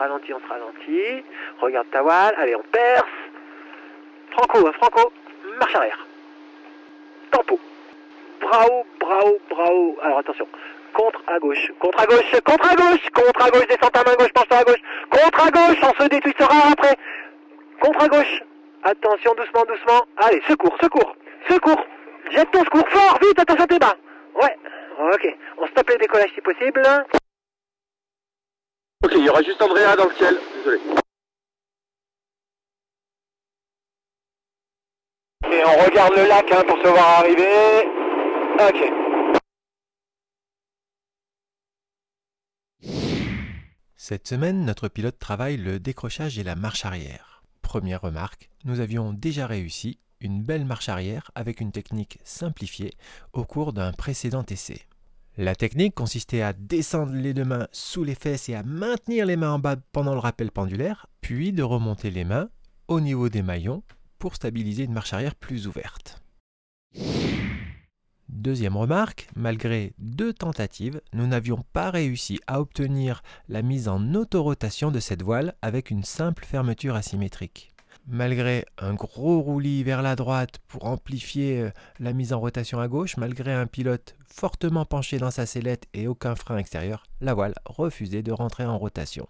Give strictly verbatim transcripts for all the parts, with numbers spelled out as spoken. ralentit, on se ralentit. Regarde ta voile, allez, on perce. Franco, hein, Franco, marche arrière. Tempo. Bravo, bravo, bravo. Alors attention, contre à gauche, contre à gauche, contre à gauche, contre à gauche, descends ta main gauche, penche à gauche, contre à gauche, on se détwistera après. Contre à gauche. Attention, doucement, doucement. Allez, secours, secours, secours. Jette ton secours fort, vite, attention à tes bas. Ouais, ok. On stoppe les décollages si possible. Ok, il y aura juste Andrea dans le ciel. Désolé. Et on regarde le lac hein, pour se voir arriver. Ok. Cette semaine, notre pilote travaille le décrochage et la marche arrière. Première remarque, nous avions déjà réussi une belle marche arrière avec une technique simplifiée au cours d'un précédent essai. La technique consistait à descendre les deux mains sous les fesses et à maintenir les mains en bas pendant le rappel pendulaire, puis de remonter les mains au niveau des maillons pour stabiliser une marche arrière plus ouverte. Deuxième remarque, malgré deux tentatives, nous n'avions pas réussi à obtenir la mise en autorotation de cette voile avec une simple fermeture asymétrique. Malgré un gros roulis vers la droite pour amplifier la mise en rotation à gauche, malgré un pilote fortement penché dans sa sellette et aucun frein extérieur, la voile refusait de rentrer en rotation.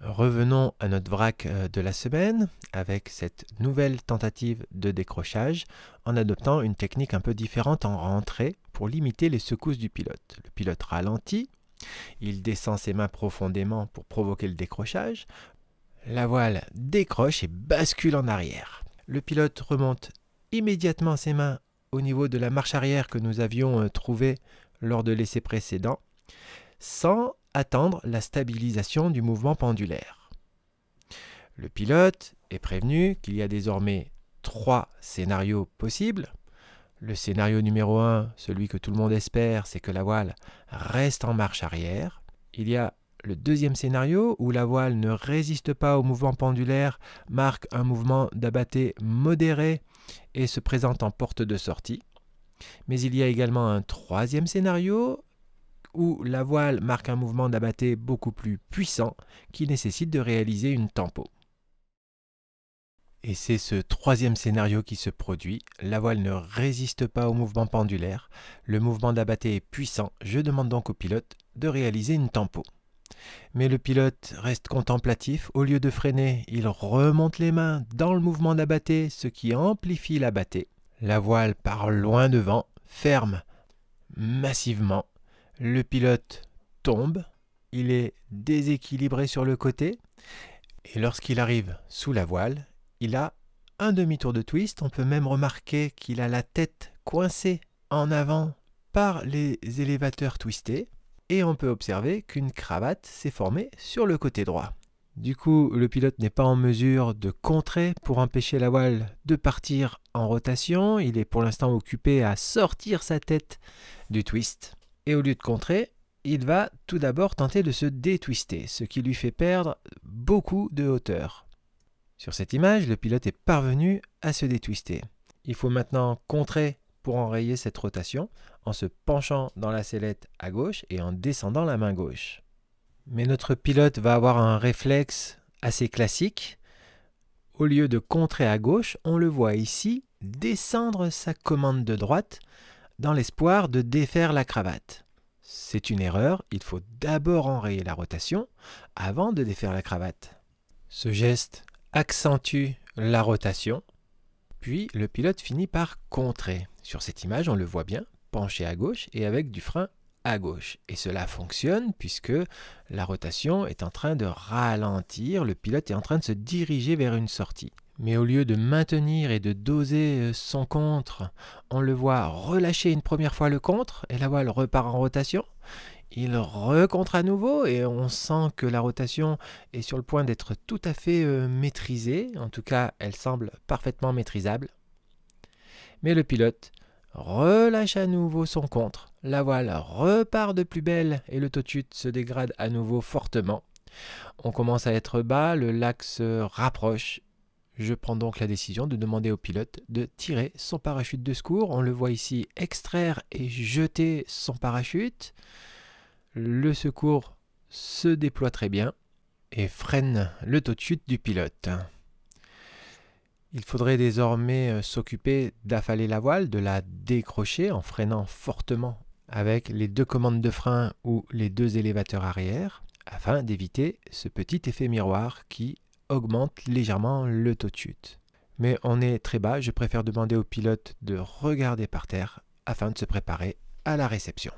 Revenons à notre vrac de la semaine avec cette nouvelle tentative de décrochage en adoptant une technique un peu différente en rentrée pour limiter les secousses du pilote. Le pilote ralentit, il descend ses mains profondément pour provoquer le décrochage, la voile décroche et bascule en arrière. Le pilote remonte immédiatement ses mains au niveau de la marche arrière que nous avions trouvée lors de l'essai précédent sans attendre la stabilisation du mouvement pendulaire. Le pilote est prévenu qu'il y a désormais trois scénarios possibles. Le scénario numéro un, celui que tout le monde espère, c'est que la voile reste en marche arrière. Il y a le deuxième scénario où la voile ne résiste pas au mouvement pendulaire, marque un mouvement d'abatté modéré et se présente en porte de sortie. Mais il y a également un troisième scénario où la voile marque un mouvement d'abatté beaucoup plus puissant qui nécessite de réaliser une tempo. Et c'est ce troisième scénario qui se produit. La voile ne résiste pas au mouvement pendulaire. Le mouvement d'abatté est puissant. Je demande donc au pilote de réaliser une tempo. Mais le pilote reste contemplatif. Au lieu de freiner, il remonte les mains dans le mouvement d'abatté, ce qui amplifie l'abatté. La voile part loin devant, ferme, massivement. Le pilote tombe, il est déséquilibré sur le côté et lorsqu'il arrive sous la voile, il a un demi-tour de twist. On peut même remarquer qu'il a la tête coincée en avant par les élévateurs twistés et on peut observer qu'une cravate s'est formée sur le côté droit. Du coup, le pilote n'est pas en mesure de contrer pour empêcher la voile de partir en rotation. Il est pour l'instant occupé à sortir sa tête du twist. Et au lieu de contrer, il va tout d'abord tenter de se détwister, ce qui lui fait perdre beaucoup de hauteur. Sur cette image, le pilote est parvenu à se détwister. Il faut maintenant contrer pour enrayer cette rotation en se penchant dans la sellette à gauche et en descendant la main gauche. Mais notre pilote va avoir un réflexe assez classique. Au lieu de contrer à gauche, on le voit ici descendre sa commande de droite dans l'espoir de défaire la cravate. C'est une erreur, il faut d'abord enrayer la rotation avant de défaire la cravate. Ce geste accentue la rotation, puis le pilote finit par contrer. Sur cette image, on le voit bien, penché à gauche et avec du frein à gauche. Et cela fonctionne puisque la rotation est en train de ralentir, le pilote est en train de se diriger vers une sortie. Mais au lieu de maintenir et de doser son contre, on le voit relâcher une première fois le contre et la voile repart en rotation. Il recontre à nouveau et on sent que la rotation est sur le point d'être tout à fait maîtrisée. En tout cas, elle semble parfaitement maîtrisable. Mais le pilote relâche à nouveau son contre. La voile repart de plus belle et le taux de chute se dégrade à nouveau fortement. On commence à être bas, le lac se rapproche. Je prends donc la décision de demander au pilote de tirer son parachute de secours. On le voit ici extraire et jeter son parachute. le secours se déploie très bien et freine le taux de chute du pilote. Il faudrait désormais s'occuper d'affaler la voile, de la décrocher en freinant fortement avec les deux commandes de frein ou les deux élévateurs arrière, afin d'éviter ce petit effet miroir qui augmente légèrement le taux de chute. Mais on est très bas, je préfère demander au pilote de regarder par terre afin de se préparer à la réception.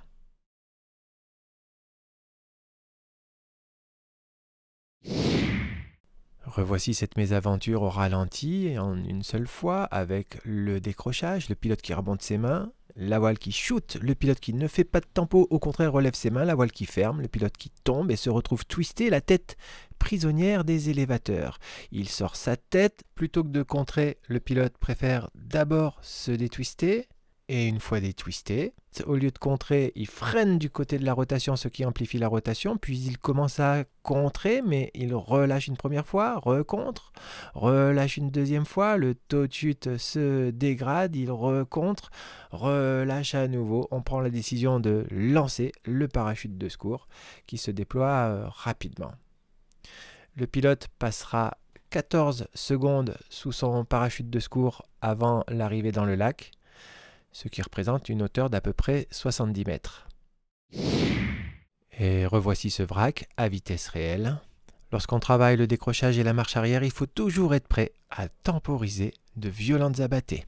Revoici cette mésaventure au ralenti en une seule fois avec le décrochage, le pilote qui remonte ses mains, la voile qui shoot, le pilote qui ne fait pas de tempo, au contraire relève ses mains, la voile qui ferme, le pilote qui tombe et se retrouve twisté, la tête prisonnière des élévateurs. Il sort sa tête, plutôt que de contrer, le pilote préfère d'abord se détwister. Et une fois détwisté, au lieu de contrer, il freine du côté de la rotation, ce qui amplifie la rotation, puis il commence à contrer, mais il relâche une première fois, recontre, relâche une deuxième fois, le taux de chute se dégrade, il recontre, relâche à nouveau. On prend la décision de lancer le parachute de secours qui se déploie rapidement. Le pilote passera quatorze secondes sous son parachute de secours avant l'arrivée dans le lac, ce qui représente une hauteur d'à peu près soixante-dix mètres. Et revoici ce vrac à vitesse réelle. Lorsqu'on travaille le décrochage et la marche arrière, il faut toujours être prêt à temporiser de violentes abattées.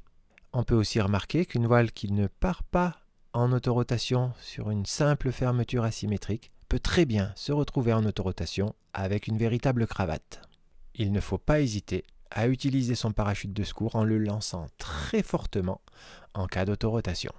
On peut aussi remarquer qu'une voile qui ne part pas en autorotation sur une simple fermeture asymétrique peut très bien se retrouver en autorotation avec une véritable cravate. Il ne faut pas hésiter à utiliser son parachute de secours en le lançant très fortement en cas d'autorotation.